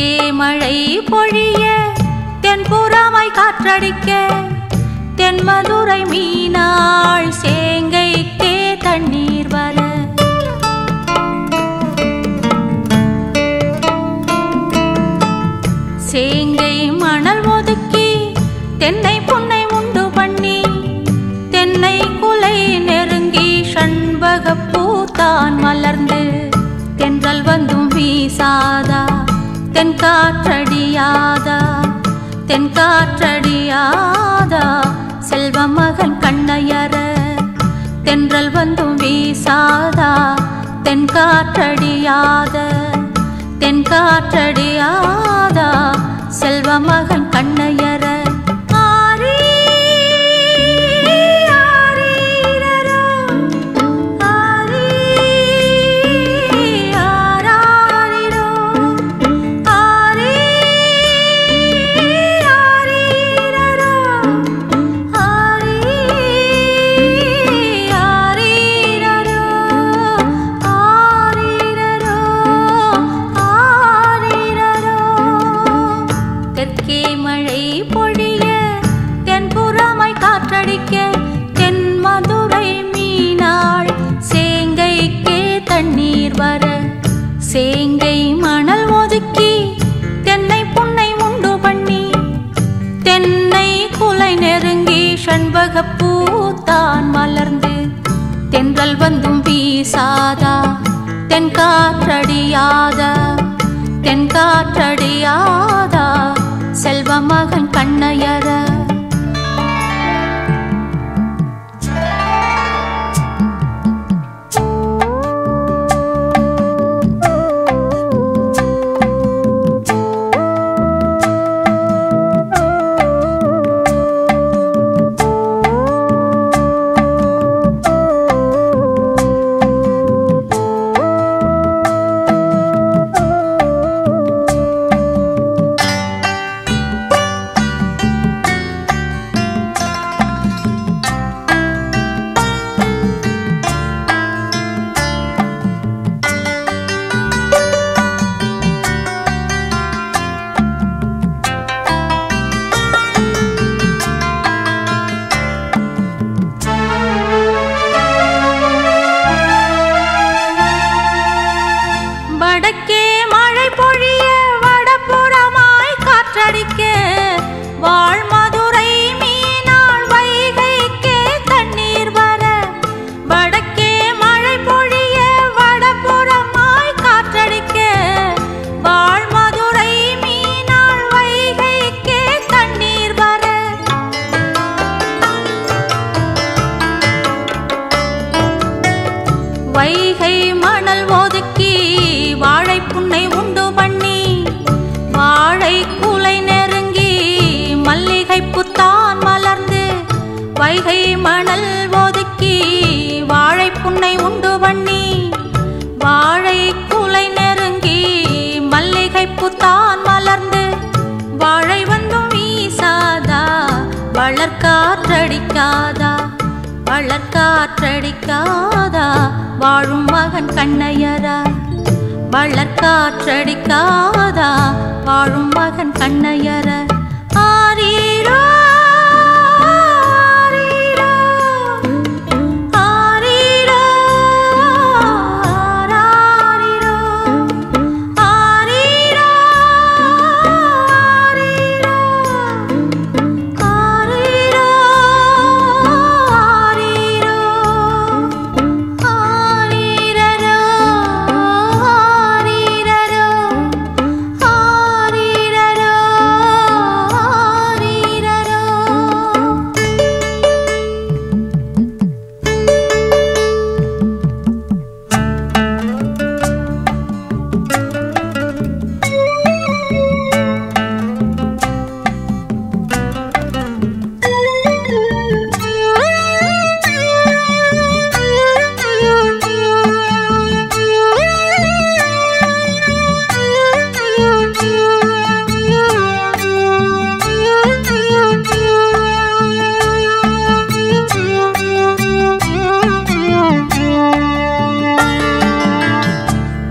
தெற்கே மழை பொழிய தென்புறமாய் காற்றடிக்க தென்மதுரை மீனாள் சேங்கைக்கே தண்ணீர் வர சேங்கை மணல் ஒதுக்கி தென்னை புன்னை உண்டு பண்ணி தென்னை குலை நெருங்கி சண்பகப்பூ தான் மலர்ந்து தென்றல் வந்தும் வீசாதா தென்காற்றடியாதா தென்காற்றடியாதா செல்வ மகன் கண்ணையர தென்றல் வந்தும் வீசாதா தென்காற்றடியாத தென்காற்றடியாதா செல்வ மகன் கண்ணையர சேங்கை மணல் ஒதுக்கி தென்னை புன்னை உண்டு பண்ணி தென்னை குலை நெருங்கி சண்பகப்பூ தான் மலர்ந்து தென்றல் வந்தும் வீசாதா தென்காற்றடியாதா தென்காற்றடியாதா செல்வ மகன் கண்ணையர வைகை மணல் ஒதுக்கி வாழை புன்னை உண்டு பண்ணி வாழை குலை நெருங்கி மல்லிகை பூத்தான் மலர்ந்து வைகை மணல் ஒதுக்கி வாழை புன்னை உண்டு பண்ணி வாழை குலை நெருங்கி மல்லிகை பூத்தான் மலர்ந்து வாழை வந்தும் வீசாதா வளர்காற்றடிக்காதா வளர்காற்றடிக்காதா வாழும் மகன் கண்ணையரா வளர்காற்றடிக்காதா வாழும் மகன் கண்ணையர ஆரீரோ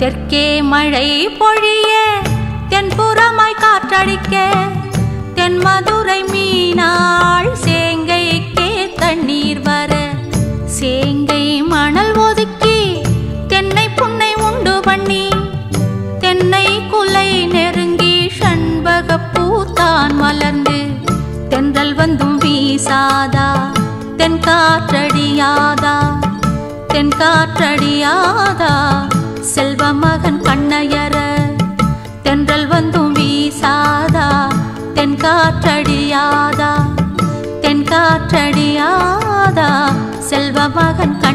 தெற்கே மழை பொழிய தென்புற காற்றடிக்கே தென் மதுரை மீனாள் சேங்கைக்கே தண்ணீர் வர சேங்கை மணல் ஒதுக்கி தென்னை புன்னை உண்டு பண்ணி தென்னை குலை நெருங்கி சண்பகப்பூ தான் மலர்ந்து தென்றல் வந்தும் வீசாதா தென் காற்றடியாதா தென் காற்றடியாதா செல்வ மகன் கண்ணையர தென்றல் வந்தும் வீசாதா தென்காற்றடியாதா செல்வ மகன்